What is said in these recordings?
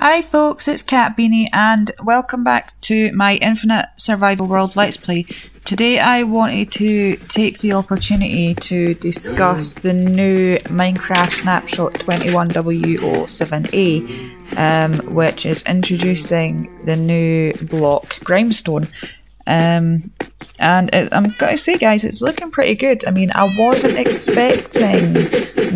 Hi folks, it's Kat Beanie and welcome back to my Infinite Survival World Let's Play. Today I wanted to take the opportunity to discuss the new Minecraft snapshot 21W07A, which is introducing the new block Grimestone. I'm going to say guys, it's looking pretty good. I mean, I wasn't expecting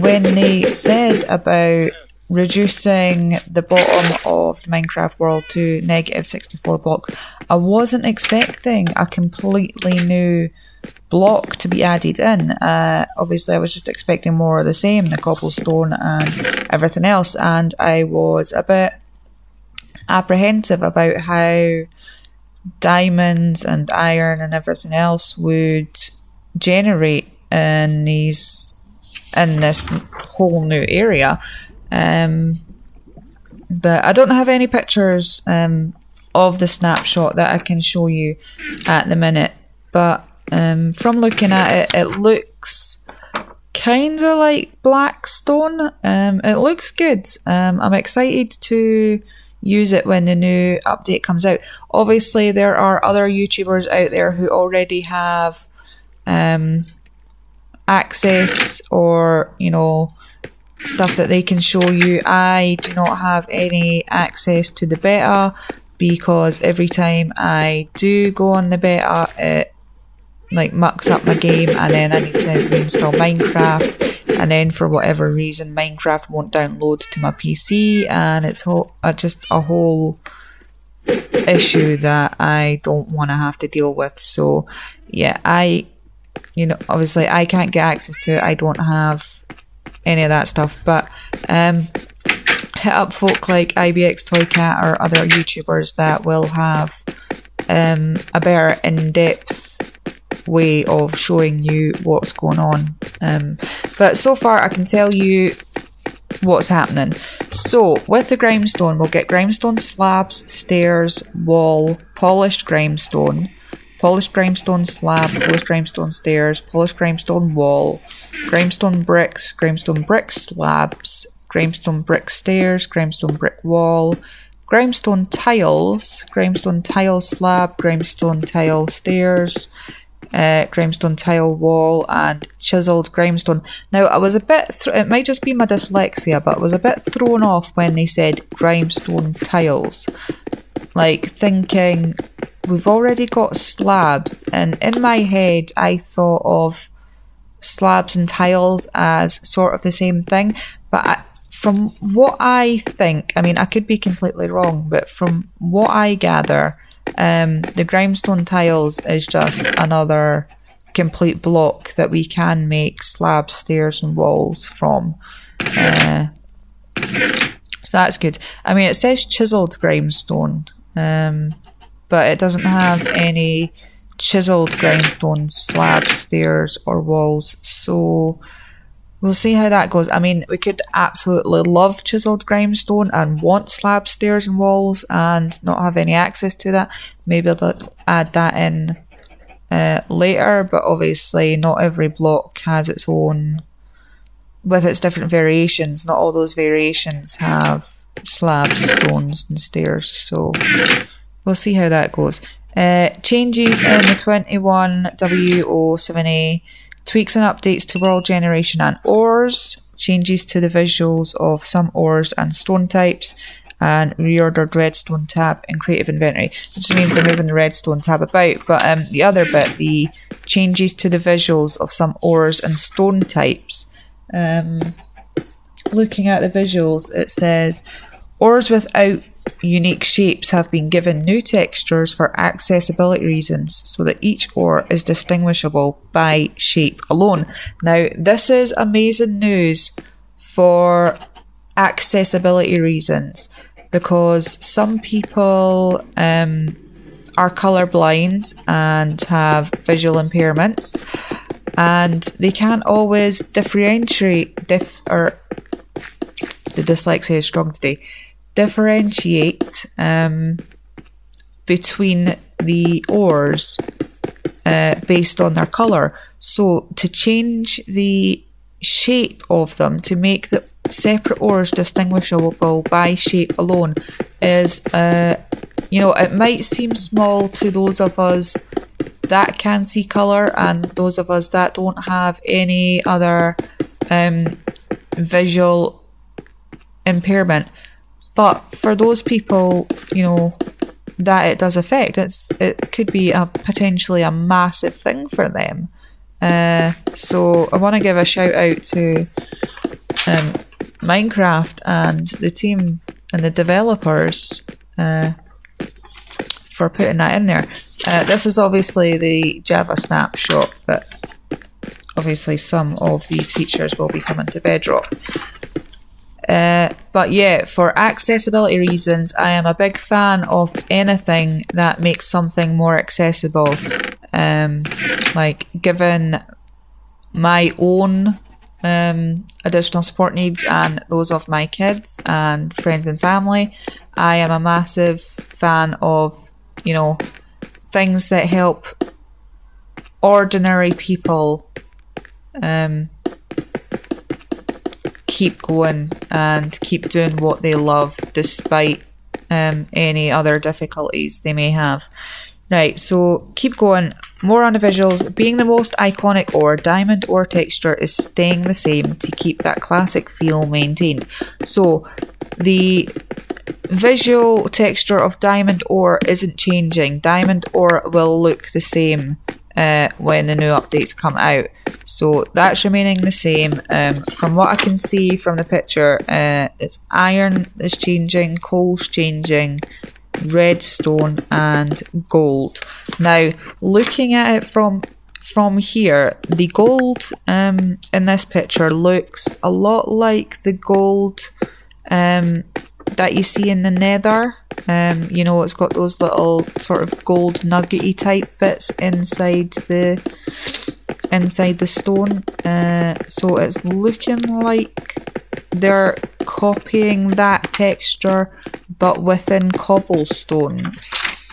when they said about reducing the bottom of the Minecraft world to negative 64 blocks. I wasn't expecting a completely new block to be added in. Obviously I was just expecting more of the same, the cobblestone and everything else, and I was a bit apprehensive about how diamonds and iron and everything else would generate in this whole new area. But I don't have any pictures of the snapshot that I can show you at the minute, but from looking at it, it looks kind of like Blackstone. It looks good. I'm excited to use it when the new update comes out. Obviously there are other YouTubers out there who already have access or, you know, stuff that they can show you. I do not have any access to the beta because every time I do go on the beta it like mucks up my game and then I need to reinstall Minecraft, and then for whatever reason Minecraft won't download to my PC, and it's just a whole issue that I don't want to have to deal with. So yeah, you know, obviously I can't get access to it, I don't have any of that stuff, but hit up folk like IBXToycat or other YouTubers that will have a better in-depth way of showing you what's going on. But so far I can tell you what's happening. So with the Grimestone, we'll get Grimestone slabs, stairs, wall, polished Grimestone slab, polished Grimestone stairs, polished Grimestone wall, Grimestone brick slabs, Grimestone brick stairs, Grimestone brick wall, Grimestone tile slab, Grimestone tile stairs, Grimestone tile wall, and chiseled Grimestone. Now I was a bit, it might just be my dyslexia, but I was a bit thrown off when they said Grimestone tiles. Like thinking we've already got slabs, and in my head I thought of slabs and tiles as sort of the same thing, but from what I think, I mean I could be completely wrong, but from what I gather, the Grimestone tiles is just another complete block that we can make slabs, stairs and walls from. So that's good. I mean it says chiseled Grimestone, but it doesn't have any chiseled Grimestone slabs, stairs or walls, so we'll see how that goes. I mean we could absolutely love chiseled Grimestone and want slabs, stairs and walls and not have any access to that. Maybe I'll add that in later, but obviously not every block has its own, with its different variations, not all those variations have slabs, stones and stairs, so we'll see how that goes. Changes in the 21W07A, tweaks and updates to world generation and ores, changes to the visuals of some ores and stone types, and reordered redstone tab in creative inventory. It just means they're moving the redstone tab about, but the other bit, the changes to the visuals of some ores and stone types. Looking at the visuals, it says ores without unique shapes have been given new textures for accessibility reasons so that each ore is distinguishable by shape alone. Now this is amazing news for accessibility reasons, because some people are colorblind and have visual impairments and they can't always differentiate between the ores based on their colour. So to change the shape of them, to make the separate ores distinguishable by shape alone is, you know, it might seem small to those of us that can see colour and those of us that don't have any other visual impairment, but for those people, you know, that it does affect, it could be a potentially a massive thing for them. So I want to give a shout out to Minecraft and the team and the developers for putting that in there. This is obviously the Java snapshot, but obviously some of these features will be coming to Bedrock. But yeah, for accessibility reasons, I am a big fan of anything that makes something more accessible. Like, given my own additional support needs and those of my kids and friends and family, I am a massive fan of, you know, things that help ordinary people keep going and keep doing what they love despite any other difficulties they may have. Right, so keep going. More on the visuals. Being the most iconic ore, diamond ore texture is staying the same to keep that classic feel maintained. So the visual texture of diamond ore isn't changing. Diamond ore will look the same when the new updates come out, so that's remaining the same. From what I can see from the picture, it's iron is changing, coal's changing, redstone and gold. Now, looking at it from here, the gold in this picture looks a lot like the gold that you see in the Nether. You know, it's got those little sort of gold nuggety type bits inside the stone. So it's looking like they're copying that texture, but within cobblestone.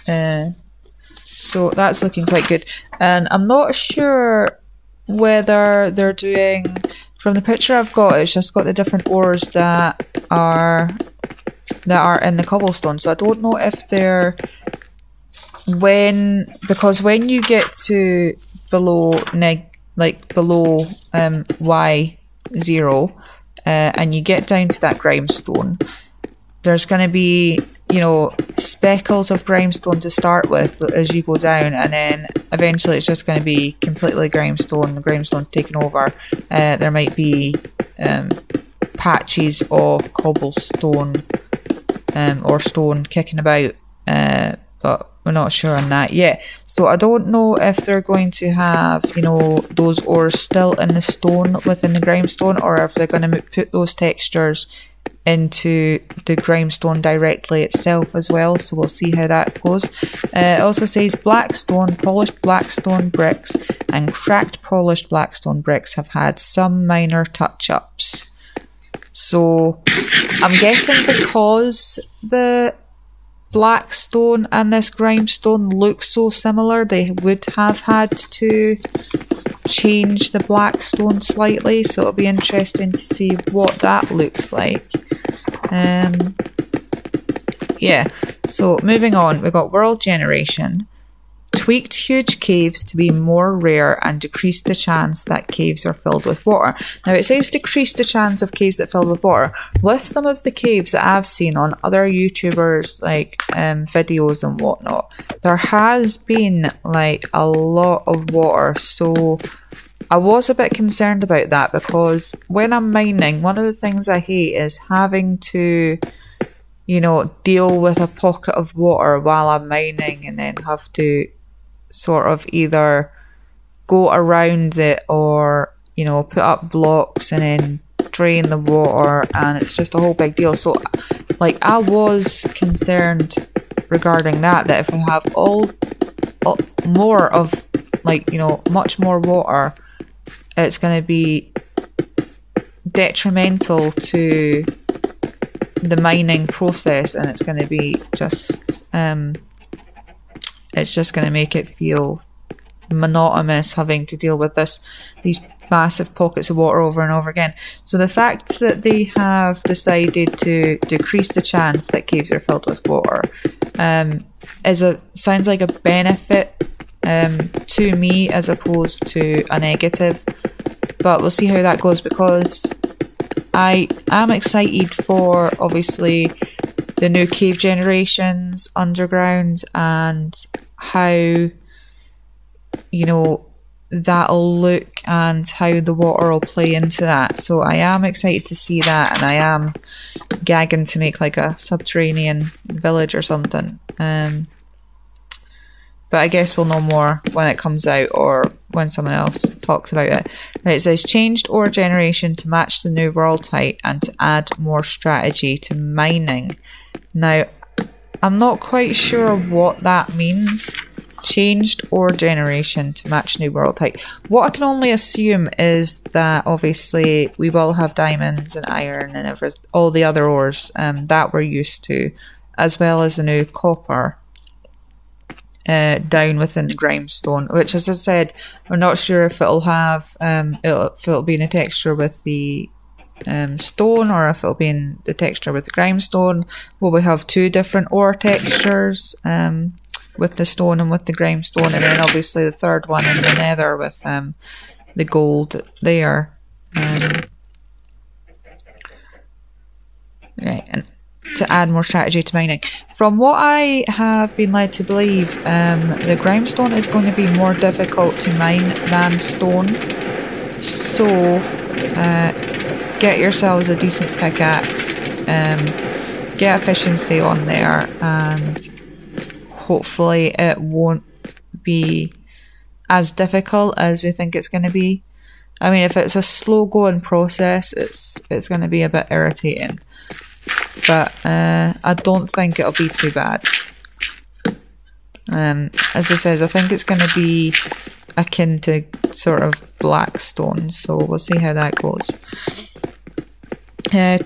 So that's looking quite good. And I'm not sure whether they're doing, from the picture I've got, it's just got the different ores that are in the cobblestone. So I don't know if they're, because when you get to below below Y0 and you get down to that grimestone, there's going to be, you know, speckles of grimestone to start with as you go down, and then eventually it's just going to be completely grimestone. The grimestone's taken over. There might be patches of cobblestone or stone kicking about, but we're not sure on that yet. So I don't know if they're going to have, you know, those ores still in the stone within the grimestone, or if they're going to put those textures into the grimestone directly itself as well. So we'll see how that goes. It also says blackstone, polished blackstone bricks and cracked polished blackstone bricks have had some minor touch-ups. So I'm guessing because the blackstone and this grimestone look so similar, they would have had to change the blackstone slightly, so it'll be interesting to see what that looks like. Yeah, so moving on, we've got world generation. Tweaked huge caves to be more rare and decrease the chance that caves are filled with water. Now, it says decrease the chance of caves that fill with water. With some of the caves that I've seen on other YouTubers, like videos and whatnot, there has been like a lot of water, so I was a bit concerned about that, because when I'm mining, one of the things I hate is having to, you know, deal with a pocket of water while I'm mining and then have to sort of either go around it or, you know, put up blocks and then drain the water, and it's just a whole big deal. So like, I was concerned regarding that if we have all more of, like, you know, much more water, it's going to be detrimental to the mining process, and it's going to be just it's just going to make it feel monotonous having to deal with these massive pockets of water over and over again. So the fact that they have decided to decrease the chance that caves are filled with water is sounds like a benefit to me as opposed to a negative. But we'll see how that goes, because I am excited for obviously the new cave generations underground and how, you know, that'll look and how the water will play into that. So I am excited to see that, and I am gagging to make like a subterranean village or something. But I guess we'll know more when it comes out or when someone else talks about it. Right, it says changed ore generation to match the new world height and to add more strategy to mining. Now, I'm not quite sure what that means. Changed ore generation to match new world height. What I can only assume is that obviously we will have diamonds and iron and all the other ores that we're used to, as well as the new copper. Down within the Grimestone, which, as I said, we're not sure if it'll have if it'll be in a texture with the stone, or if it'll be in the texture with the Grimestone. Will we have two different ore textures with the stone and with the Grimestone, and then obviously the third one in the Nether with the gold there? Right, and to add more strategy to mining. From what I have been led to believe, the Grimestone is going to be more difficult to mine than stone, so get yourselves a decent pickaxe, get efficiency on there, and hopefully it won't be as difficult as we think it's going to be. I mean, if it's a slow going process, it's going to be a bit irritating. But I don't think it'll be too bad. As I says, I think it's going to be akin to sort of Blackstone, so we'll see how that goes.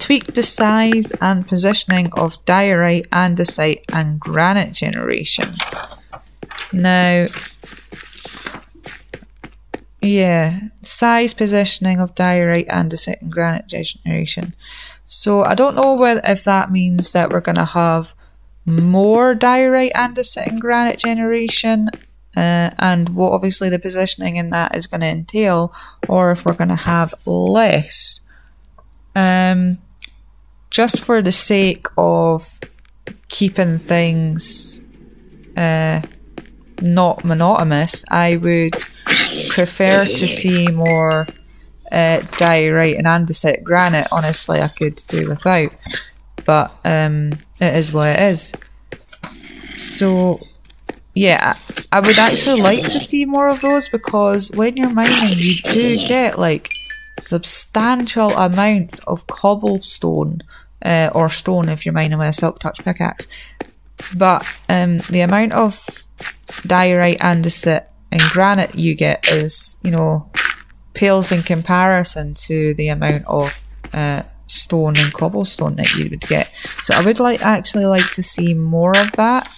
Tweak the size and positioning of diorite, andesite and granite generation. Now, yeah, size, positioning of diorite, andesite and granite generation. So I don't know whether, if that means that we're going to have more diorite, andesite and granite generation, and what obviously the positioning in that is going to entail, or if we're going to have less. Just for the sake of keeping things not monotonous, I would prefer to see more diorite and andesite. Granite, honestly, I could do without, but it is what it is. So yeah, I would actually like to see more of those, because when you're mining, you do get like substantial amounts of cobblestone, or stone if you're mining with a silk touch pickaxe. But the amount of diorite, andesite and granite you get is, you know, pales in comparison to the amount of stone and cobblestone that you would get. So I would actually like to see more of that,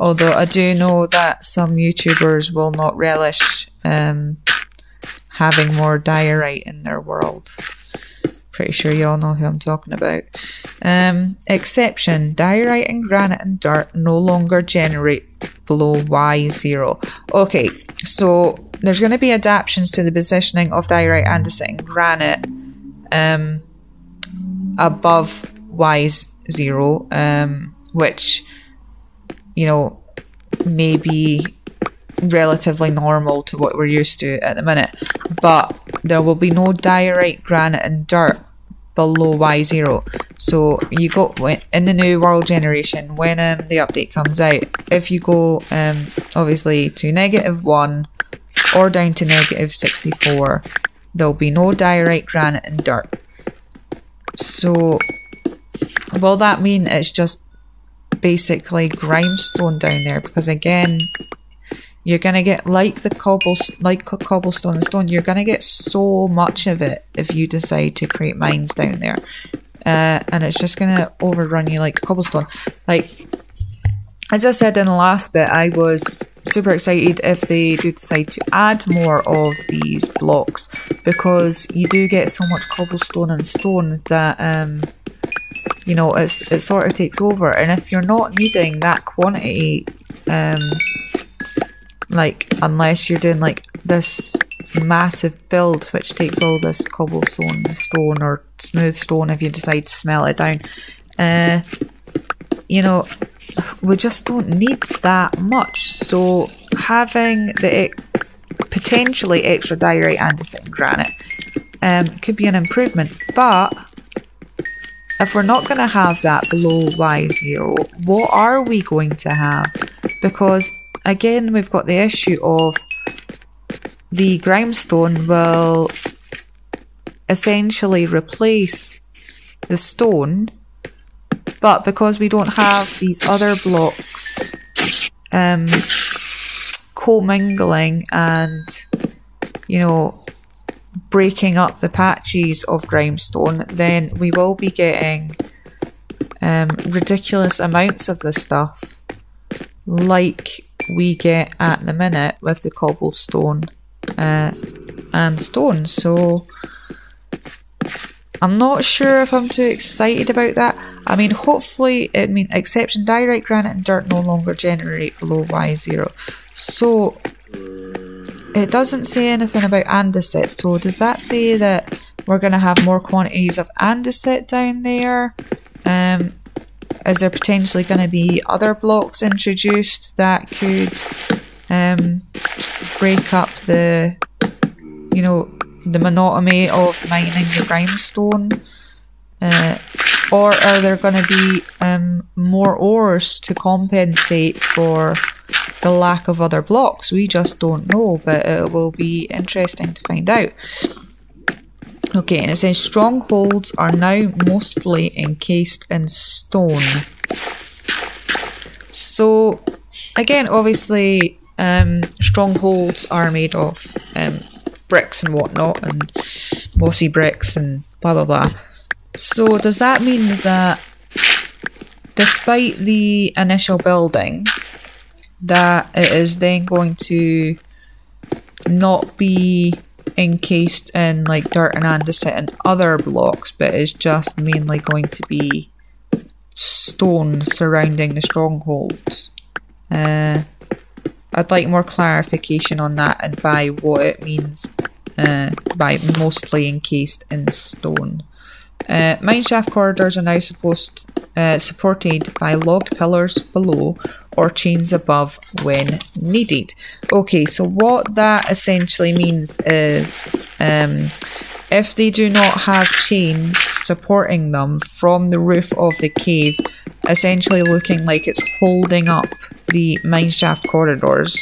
although I do know that some YouTubers will not relish having more diorite in their world. Pretty sure you all know who I'm talking about. Exception, diorite and granite and dirt no longer generate below Y0. Okay, so there's going to be adaptations to the positioning of diorite, andesite and granite above Y0, which, you know, may be relatively normal to what we're used to at the minute. But there will be no diorite, granite and dirt below Y0. So you go in the new world generation, when the update comes out, if you go obviously to -1 or down to -64, there'll be no diorite, granite and dirt. So will that mean it's just basically Grimestone down there? Because again, you're going to get, like the cobblestone and stone, you're going to get so much of it if you decide to create mines down there. And it's just going to overrun you like cobblestone. Like, As I said in the last bit, I was super excited if they do decide to add more of these blocks, because you do get so much cobblestone and stone that you know, it sort of takes over, and if you're not needing that quantity, like unless you're doing like this massive build which takes all this cobblestone stone or smooth stone, if you decide to smelt it down, you know, we just don't need that much. So having the potentially extra diorite and the second granite could be an improvement, but if we're not going to have that below Y0, what are we going to have? Because again, we've got the issue of the Grimestone will essentially replace the stone, but because we don't have these other blocks co-mingling and, you know, breaking up the patches of Grimestone, then we will be getting ridiculous amounts of this stuff like we get at the minute with the cobblestone and stone. So I'm not sure if I'm too excited about that. I mean, hopefully, I mean, exception diorite, granite and dirt no longer generate below Y0. So it doesn't say anything about andesite, so does that say that we're going to have more quantities of andesite down there? Is there potentially going to be other blocks introduced that could break up the, you know, the monotony of mining the Grimestone, or are there going to be more ores to compensate for the lack of other blocks? We just don't know, but it will be interesting to find out. Okay, and it says strongholds are now mostly encased in stone. So again, obviously strongholds are made of bricks and whatnot, and mossy bricks and blah blah blah. So does that mean that despite the initial building, that it is then going to not be encased in like dirt and andesite and other blocks, but it's just mainly going to be stone surrounding the strongholds? I'd like more clarification on that and by what it means by mostly encased in stone. Mineshaft corridors are now supported by log pillars below or chains above when needed. Okay, so what that essentially means is if they do not have chains supporting them from the roof of the cave, essentially looking like it's holding up the mineshaft corridors.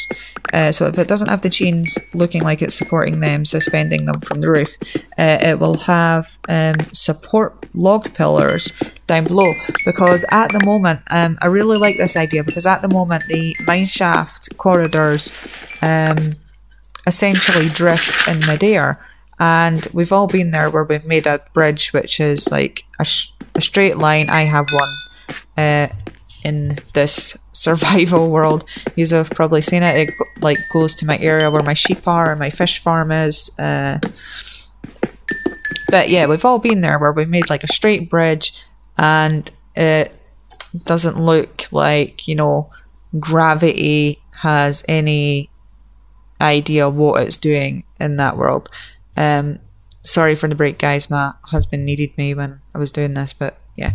So if it doesn't have the chains looking like it's supporting them, suspending them from the roof, it will have support log pillars down below. Because at the moment, I really like this idea, because at the moment the mineshaft corridors essentially drift in midair. And we've all been there where we've made a bridge which is like a straight line. I have one in this survival world. You've probably seen it. It like goes to my area where my sheep are and my fish farm is. But yeah, we've all been there where we've made like a straight bridge and it doesn't look like, you know, gravity has any idea what it's doing in that world. Sorry for the break, guys. My husband needed me when I was doing this, but yeah.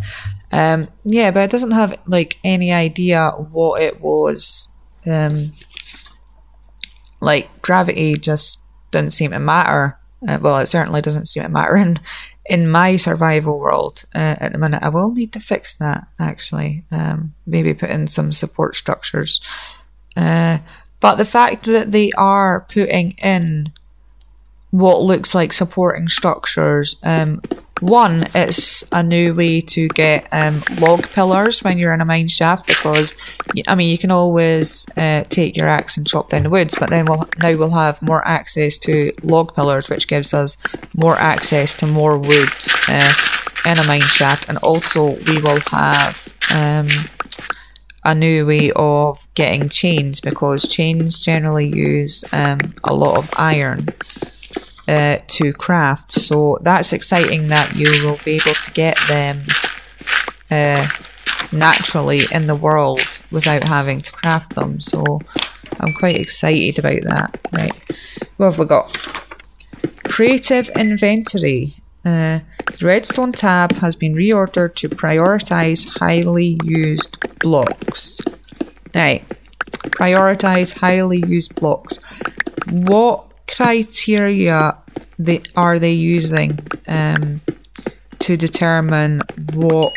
Yeah, but it doesn't have like any idea what it was. Like gravity just didn't seem to matter. Well, it certainly doesn't seem to matter in my survival world at the minute. I will need to fix that actually. Maybe put in some support structures. But the fact that they are putting in what looks like supporting structures, one, it's a new way to get log pillars when you're in a mine shaft, because, I mean, you can always take your axe and chop down the woods, but then now we'll have more access to log pillars, which gives us more access to more wood in a mine shaft, and also we will have a new way of getting chains, because chains generally use a lot of iron to craft. So that's exciting that you will be able to get them naturally in the world without having to craft them. So I'm quite excited about that. Right, what have we got? Creative inventory. The redstone tab has been reordered to prioritize highly used blocks. Right, prioritize highly used blocks. What criteria are they using to determine what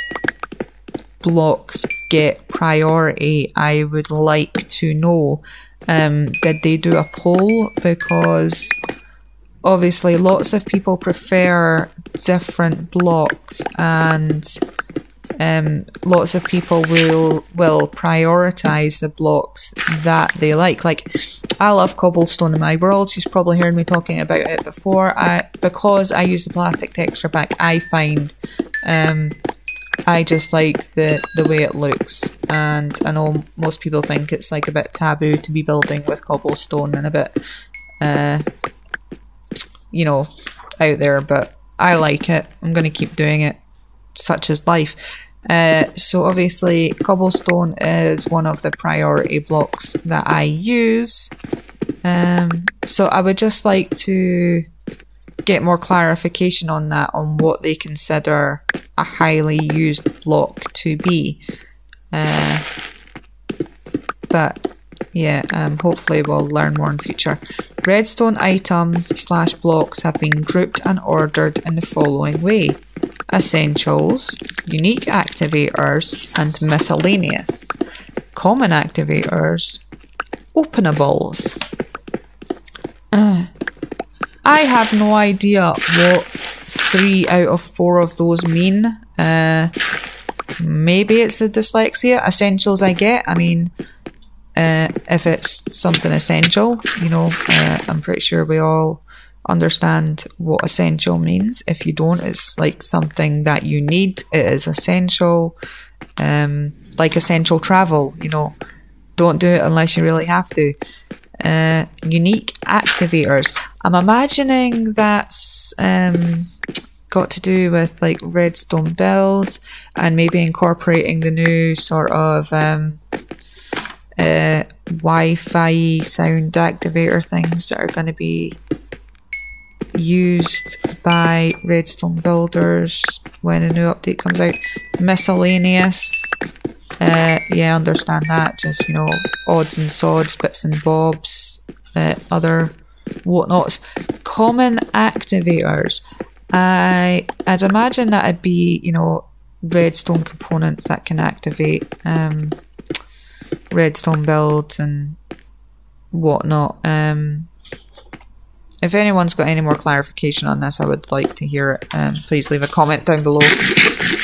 blocks get priority? I would like to know. Did they do a poll? Because obviously lots of people prefer different blocks, and lots of people will prioritize the blocks that they like. Like, I love cobblestone in my world. She's probably heard me talking about it before. Because I use the plastic texture pack, I find I just like the way it looks, and I know most people think it's like a bit taboo to be building with cobblestone and a bit you know, out there, but I like it. I'm going to keep doing it. Such is life. So obviously cobblestone is one of the priority blocks that I use. So I would just like to get more clarification on that, on what they consider a highly used block to be. But yeah, hopefully we'll learn more in future. Redstone items / blocks have been grouped and ordered in the following way: essentials, unique activators, and miscellaneous. Common activators, openables. I have no idea what 3 out of 4 of those mean. Maybe it's a dyslexia. Essentials I get. I mean, if it's something essential, you know, I'm pretty sure we all understand what essential means. If you don't, it's like something that you need. It is essential, like essential travel, you know, don't do it unless you really have to. Unique activators. I'm imagining that's got to do with like redstone builds, and maybe incorporating the new sort of Wi-Fi sound activator things that are going to be used by redstone builders when a new update comes out. Miscellaneous, yeah, I understand that, just, you know, odds and sods, bits and bobs, other whatnots. Common activators, I'd imagine that it'd be, you know, redstone components that can activate redstone builds and whatnot. If anyone's got any more clarification on this, I would like to hear it. Please leave a comment down below.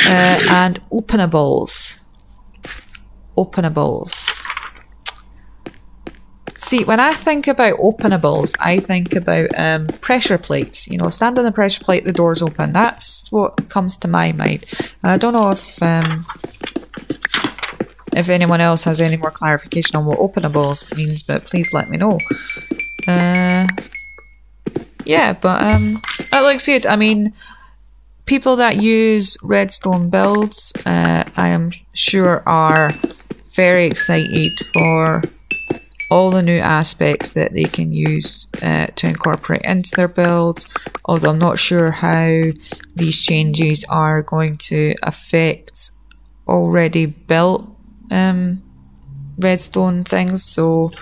And openables. Openables. See, when I think about openables, I think about pressure plates. You know, stand on the pressure plate, the door's open. That's what comes to my mind. I don't know if anyone else has any more clarification on what openables means, but please let me know. Yeah, but that looks good. I mean, people that use redstone builds, I am sure are very excited for all the new aspects that they can use to incorporate into their builds. Although I'm not sure how these changes are going to affect already built redstone things, so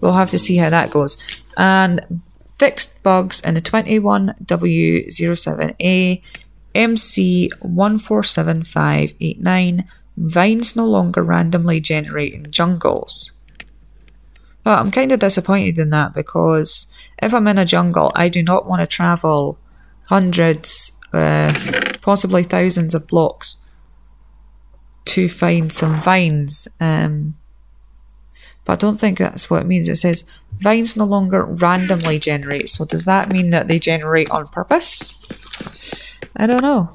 we'll have to see how that goes. And fixed bugs in the 21W07A, MC14758 9, vines no longer randomly generating jungles. Well, I'm kind of disappointed in that, because if I'm in a jungle, I do not want to travel hundreds, possibly thousands of blocks to find some vines. But I don't think that's what it means. It says vines no longer randomly generate, so does that mean that they generate on purpose? I don't know.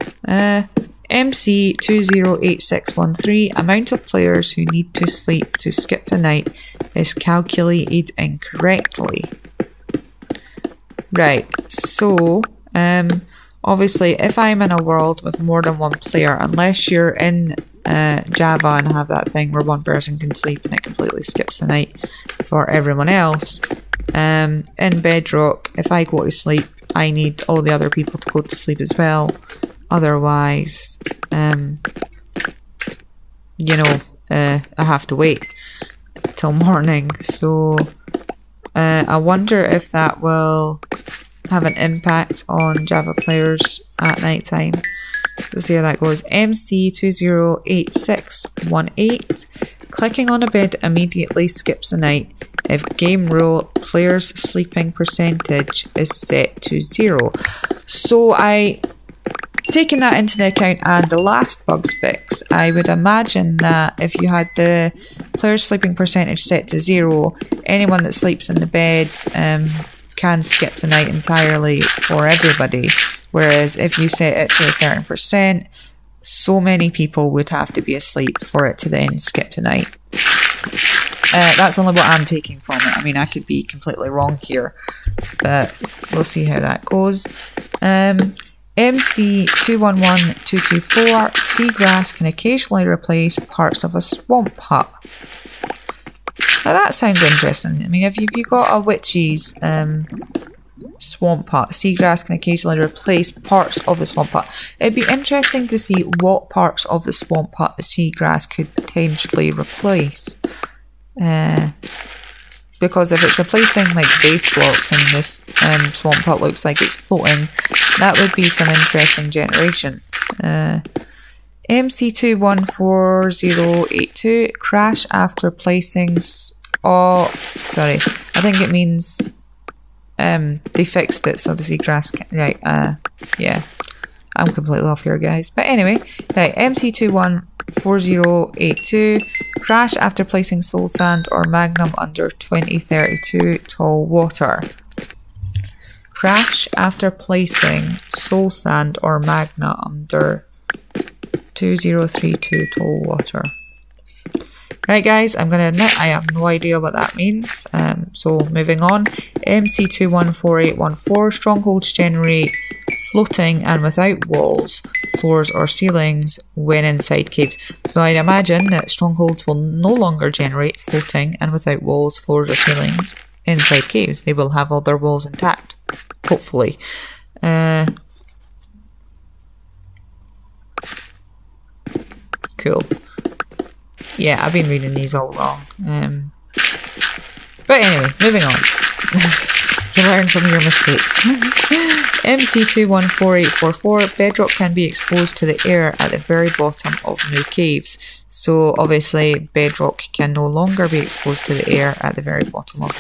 MC208613, amount of players who need to sleep to skip the night is calculated incorrectly. Right, so obviously if I'm in a world with more than one player, unless you're in Java and have that thing where one person can sleep and it completely skips the night for everyone else, in Bedrock, if I go to sleep, I need all the other people to go to sleep as well. Otherwise, you know, I have to wait till morning. So I wonder if that will have an impact on Java players at night time. We'll see how that goes. MC208618. Clicking on a bed immediately skips the night if game rule players sleeping percentage is set to 0. So I, taking that into the account and the last bugs fix, I would imagine that if you had the player's sleeping percentage set to 0, anyone that sleeps in the bed can skip the night entirely for everybody. Whereas if you set it to a certain percent, so many people would have to be asleep for it to then skip the night. That's only what I'm taking from it. I mean, I could be completely wrong here, but we'll see how that goes. MC211224, seagrass can occasionally replace parts of a swamp hut. Now that sounds interesting. I mean, if you got a witch's swamp hut, seagrass can occasionally replace parts of the swamp hut. It'd be interesting to see what parts of the swamp hut the seagrass could potentially replace. Because if it's replacing like base blocks and this swamp hut looks like it's floating, that would be some interesting generation. MC214082, crash after placing. Oh, sorry, I think it means they fixed it so the seagrass can, right, yeah, I'm completely off here, guys. But anyway, right, MC214082, crash after placing soul sand or magnum under 2032 tall water. Crash after placing soul sand or magna under 2032 tall water. Right, guys, I'm gonna admit I have no idea what that means. So moving on. MC214814, strongholds generate floating and without walls, floors or ceilings when inside caves. So I'd imagine that strongholds will no longer generate floating and without walls, floors or ceilings inside caves. They will have all their walls intact, hopefully. Cool. Yeah, I've been reading these all wrong. But anyway, moving on. You learn from your mistakes. MC214844, bedrock can be exposed to the air at the very bottom of new caves. So obviously bedrock can no longer be exposed to the air at the very bottom of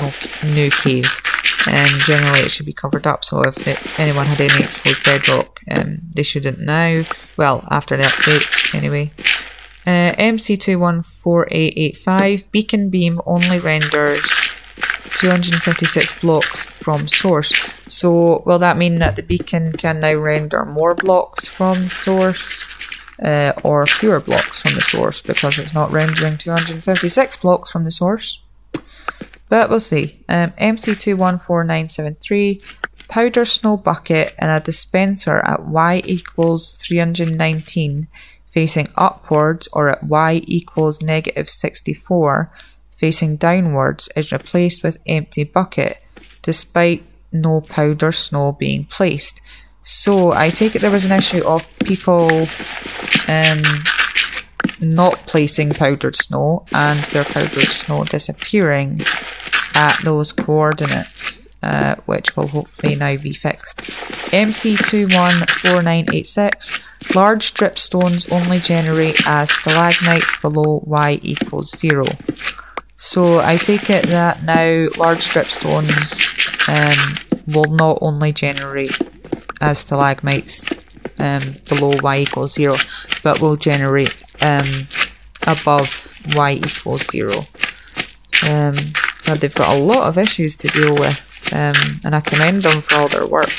new caves. And generally it should be covered up, so if anyone had any exposed bedrock, they shouldn't now. Well, after the update, anyway. MC214885, beacon beam only renders 256 blocks from source. So will that mean that the beacon can now render more blocks from source or fewer blocks from the source, because it's not rendering 256 blocks from the source? But we'll see. MC214973, powder snow bucket and a dispenser at y = 319 facing upwards, or at y = -64 facing downwards, is replaced with empty bucket despite no powder snow being placed. So I take it there was an issue of people not placing powdered snow and their powdered snow disappearing at those coordinates, which will hopefully now be fixed. MC214986, large dripstones only generate as stalagmites below y = 0. So I take it that now large dripstones will not only generate as stalagmites below y = 0, but will generate above y = 0. But they've got a lot of issues to deal with, and I commend them for all their work.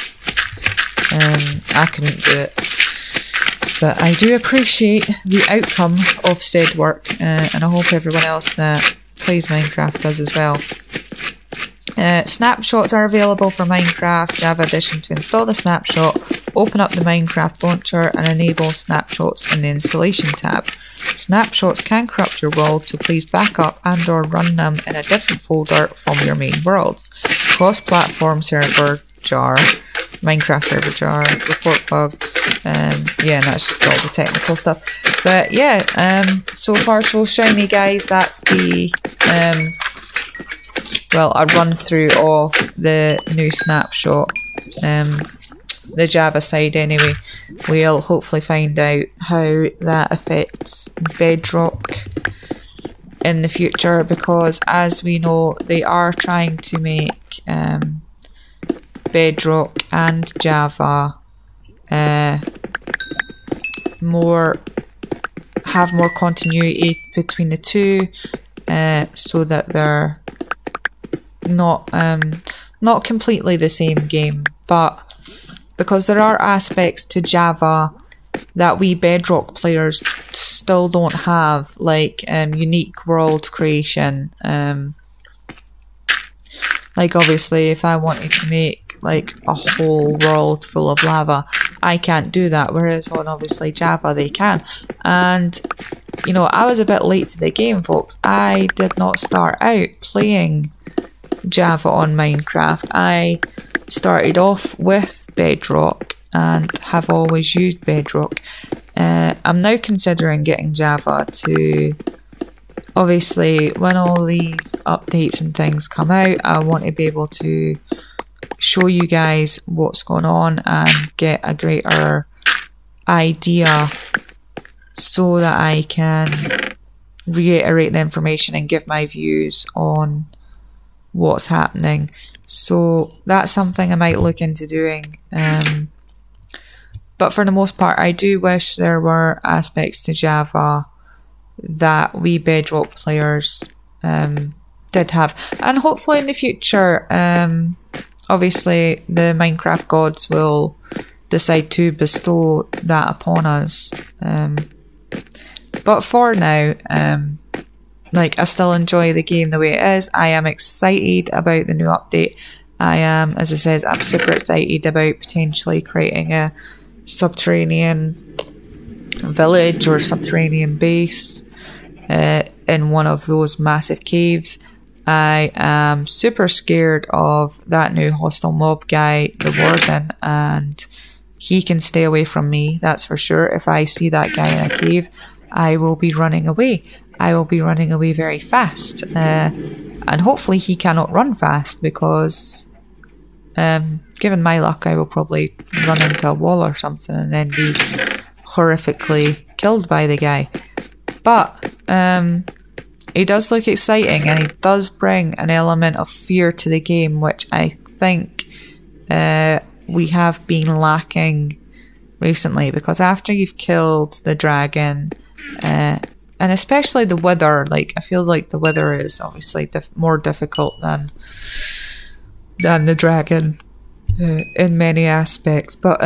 I couldn't do it. But I do appreciate the outcome of said work, and I hope everyone else that plays Minecraft does as well. Snapshots are available for Minecraft Java Edition. To install the snapshot, open up the Minecraft launcher and enable snapshots in the installation tab. Snapshots can corrupt your world, so please back up and or run them in a different folder from your main worlds. Cross-platform server jar, Minecraft server jar, report bugs, yeah, and that's just all the technical stuff. But yeah, so far so shiny guys, that's the well, a run through of the new snapshot, the Java side anyway. We'll hopefully find out how that affects Bedrock in the future, because as we know, they are trying to make Bedrock and Java have more continuity between the two, so that they're not completely the same game, but because there are aspects to Java that we Bedrock players still don't have, like unique world creation. Like obviously, if I wanted to make like a whole world full of lava, I can't do that, whereas on obviously Java they can. And you know, I was a bit late to the game, folks. I did not start out playing Java on Minecraft. I started off with Bedrock and have always used Bedrock. I'm now considering getting Java to, obviously when all these updates and things come out, I want to be able to show you guys what's going on and get a greater idea so that I can reiterate the information and give my views on what's happening. So that's something I might look into doing, but for the most part I do wish there were aspects to Java that we Bedrock players did have, and hopefully in the future obviously the Minecraft gods will decide to bestow that upon us, but for now like, I still enjoy the game the way it is. I am excited about the new update. I am, as I said, I'm super excited about potentially creating a subterranean village or subterranean base in one of those massive caves. I am super scared of that new hostile mob guy, the Warden, and he can stay away from me, that's for sure. If I see that guy in a cave, I will be running away. I will be running away very fast, and hopefully he cannot run fast, because given my luck I will probably run into a wall or something and then be horrifically killed by the guy. But he does look exciting, and he does bring an element of fear to the game, which I think we have been lacking recently, because after you've killed the dragon, and especially the wither, like I feel like the wither is obviously more difficult than the dragon in many aspects. But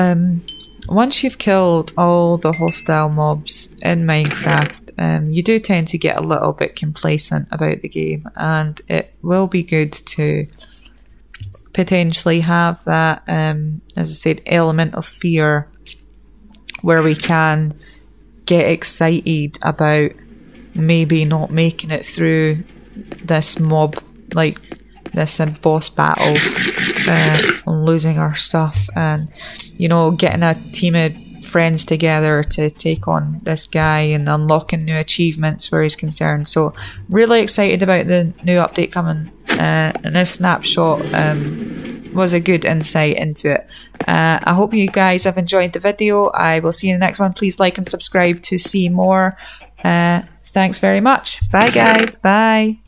once you've killed all the hostile mobs in Minecraft, you do tend to get a little bit complacent about the game, and it will be good to potentially have that, as I said, element of fear where we can get excited about maybe not making it through this mob, like this boss battle, and losing our stuff, and you know, getting a team of friends together to take on this guy and unlocking new achievements where he's concerned. So really excited about the new update coming, and this snapshot was a good insight into it. I hope you guys have enjoyed the video. I will see you in the next one. Please like and subscribe to see more. Thanks very much. Bye guys. Bye.